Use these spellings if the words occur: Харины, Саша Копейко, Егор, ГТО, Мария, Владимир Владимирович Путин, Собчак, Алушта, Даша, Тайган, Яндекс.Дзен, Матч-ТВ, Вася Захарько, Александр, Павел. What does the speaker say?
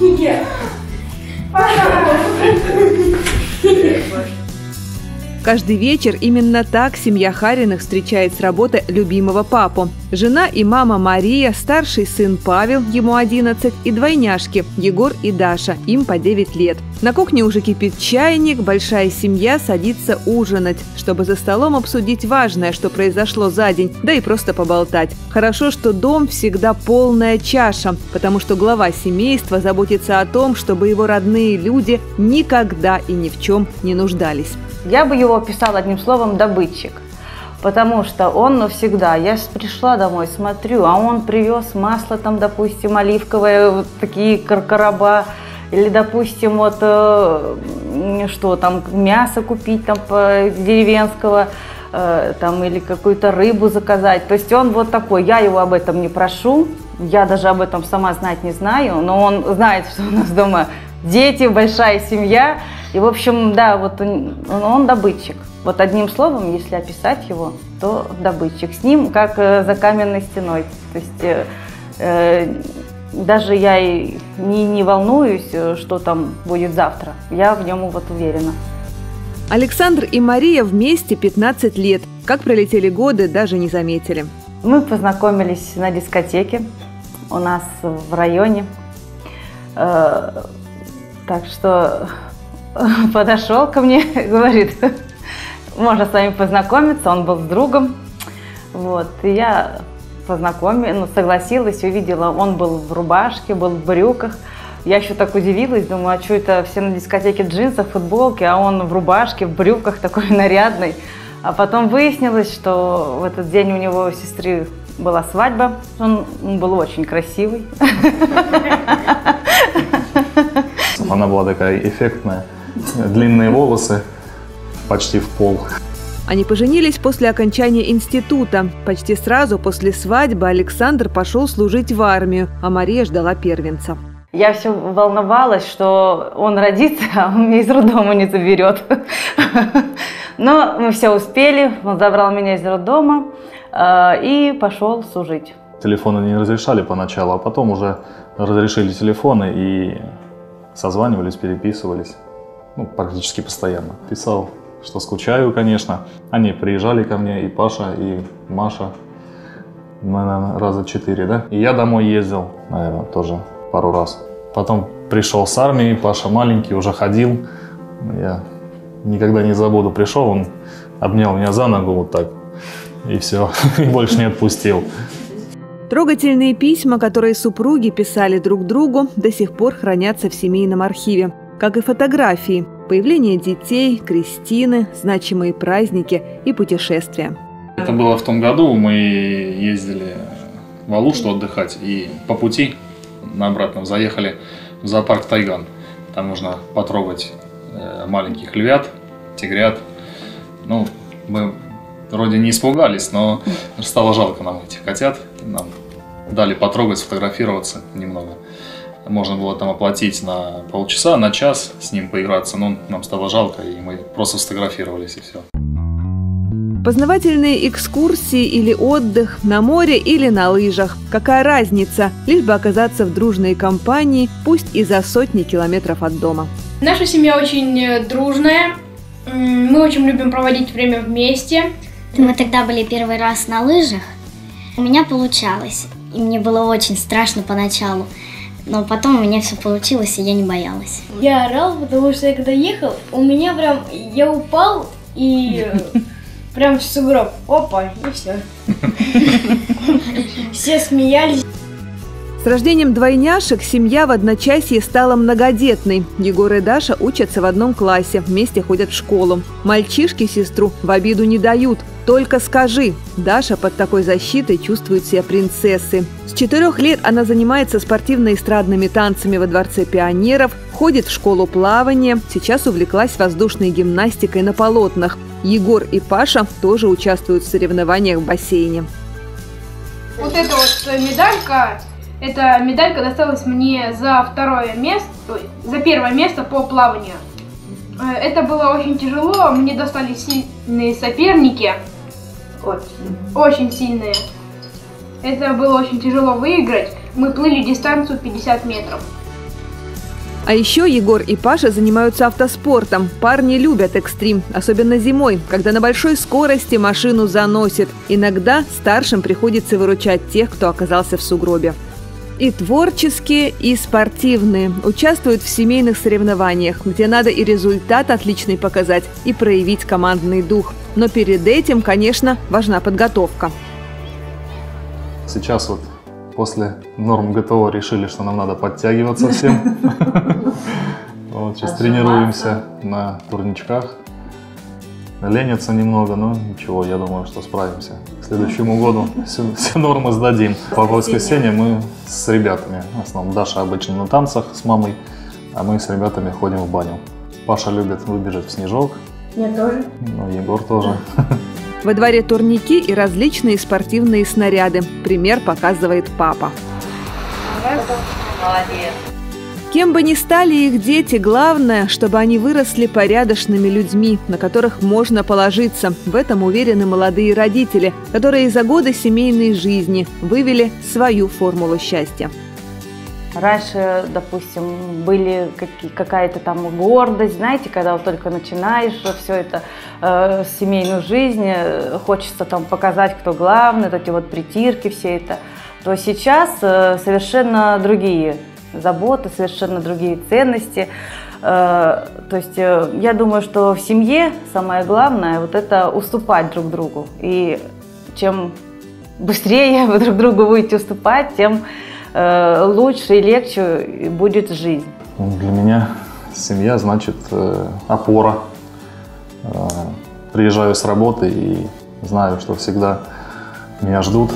Нет. Каждый вечер именно так семья Хариных встречает с работы любимого папу. Жена и мама Мария, старший сын Павел, ему 11, и двойняшки Егор и Даша, им по 9 лет. На кухне уже кипит чайник, большая семья садится ужинать, чтобы за столом обсудить важное, что произошло за день, да и просто поболтать. Хорошо, что дом всегда полная чаша, потому что глава семейства заботится о том, чтобы его родные люди никогда и ни в чем не нуждались. Я бы его описала одним словом «добытчик», потому что он навсегда. Я пришла домой, смотрю, а он привез масло, там, допустим, оливковое, вот такие короба, или, допустим, вот что там, мясо купить там деревенского, там, или какую-то рыбу заказать. То есть он вот такой, я его об этом не прошу, я даже об этом сама знать не знаю, но он знает, что у нас дома дети, большая семья. И, в общем, да, вот он добытчик. Вот одним словом, если описать его, то добытчик. С ним как за каменной стеной. То есть даже я и не волнуюсь, что там будет завтра. Я в нем вот уверена. Александр и Мария вместе 15 лет. Как пролетели годы, даже не заметили. Мы познакомились на дискотеке у нас в районе. Так что подошел ко мне, говорит, можно с вами познакомиться. Он был с другом. Вот, и я познакомилась, ну, согласилась, увидела. Он был в рубашке, был в брюках. Я еще так удивилась, думаю, а что это все на дискотеке джинсы, футболки, а он в рубашке, в брюках, такой нарядный. А потом выяснилось, что в этот день у него у сестры была свадьба. Он был очень красивый. Она была такая эффектная, длинные волосы, почти в пол. Они поженились после окончания института. Почти сразу после свадьбы Александр пошел служить в армию, а Мария ждала первенца. Я все волновалась, что он родится, а он меня из роддома не заберет. Но мы все успели, он забрал меня из роддома и пошел служить. Телефоны не разрешали поначалу, а потом уже разрешили телефоны и созванивались, переписывались, ну, практически постоянно. Писал, что скучаю, конечно. Они приезжали ко мне, и Паша, и Маша, наверное, раза 4, да? И я домой ездил, наверное, тоже пару раз. Потом пришел с армии, Паша маленький, уже ходил. Я никогда не забуду, пришел, он обнял меня за ногу вот так, и все, и больше не отпустил. Трогательные письма, которые супруги писали друг другу, до сих пор хранятся в семейном архиве. Как и фотографии, появление детей, крестины, значимые праздники и путешествия. Это было в том году, мы ездили в Алушту отдыхать, и по пути на обратном заехали в зоопарк Тайган. Там можно потрогать маленьких львят, тигрят. Ну, мы вроде не испугались, но стало жалко нам этих котят. Нам дали потрогать, сфотографироваться немного. Можно было там оплатить на полчаса, на час с ним поиграться, но нам стало жалко, и мы просто сфотографировались, и все. Познавательные экскурсии или отдых на море или на лыжах. Какая разница, лишь бы оказаться в дружной компании, пусть и за сотни километров от дома. Наша семья очень дружная, мы очень любим проводить время вместе. Мы тогда были первый раз на лыжах. У меня получалось, и мне было очень страшно поначалу, но потом у меня все получилось, и я не боялась. Я орал, потому что я когда ехал, у меня прям, я упал, и прям в сугроб, опа, и все. Все смеялись. С рождением двойняшек семья в одночасье стала многодетной. Егор и Даша учатся в одном классе, вместе ходят в школу. Мальчишки сестру в обиду не дают. Только скажи. Даша под такой защитой чувствует себя принцессой. С 4 лет она занимается спортивно-эстрадными танцами во Дворце пионеров, ходит в школу плавания, сейчас увлеклась воздушной гимнастикой на полотнах. Егор и Паша тоже участвуют в соревнованиях в бассейне. Вот эта вот медалька. Эта медалька досталась мне за первое место по плаванию. Это было очень тяжело, мне достались сильные соперники. Очень сильные. Это было очень тяжело выиграть, Мы плыли дистанцию 50 метров. А еще Егор и Паша занимаются автоспортом. Парни любят экстрим, особенно зимой, когда на большой скорости машину заносит. Иногда старшим приходится выручать тех, кто оказался в сугробе. И творческие, и спортивные. Участвуют в семейных соревнованиях, где надо и результат отличный показать, и проявить командный дух. Но перед этим, конечно, важна подготовка. Сейчас вот после норм ГТО решили, что нам надо подтягиваться всем. Сейчас тренируемся на турничках. Ленятся немного, но ничего, я думаю, что справимся. К следующему году все нормы сдадим. По воскресеньям мы с ребятами. В основном Даша обычно на танцах с мамой, а мы с ребятами ходим в баню. Паша любит выбежать в снежок. Я тоже. Ну, Егор тоже. Во дворе турники и различные спортивные снаряды. Пример показывает папа. Молодец. Кем бы ни стали их дети, главное, чтобы они выросли порядочными людьми, на которых можно положиться. В этом уверены молодые родители, которые за годы семейной жизни вывели свою формулу счастья. Раньше, допустим, были какая-то там гордость, знаете, когда вот только начинаешь все это, семейную жизнь, хочется там показать, кто главный, вот эти вот притирки, все это, то сейчас совершенно другие заботы, совершенно другие ценности. То есть я думаю, что в семье самое главное вот это уступать друг другу. И чем быстрее вы друг другу будете уступать, тем лучше и легче будет жизнь. Для меня семья значит опора. Приезжаю с работы и знаю, что всегда меня ждут.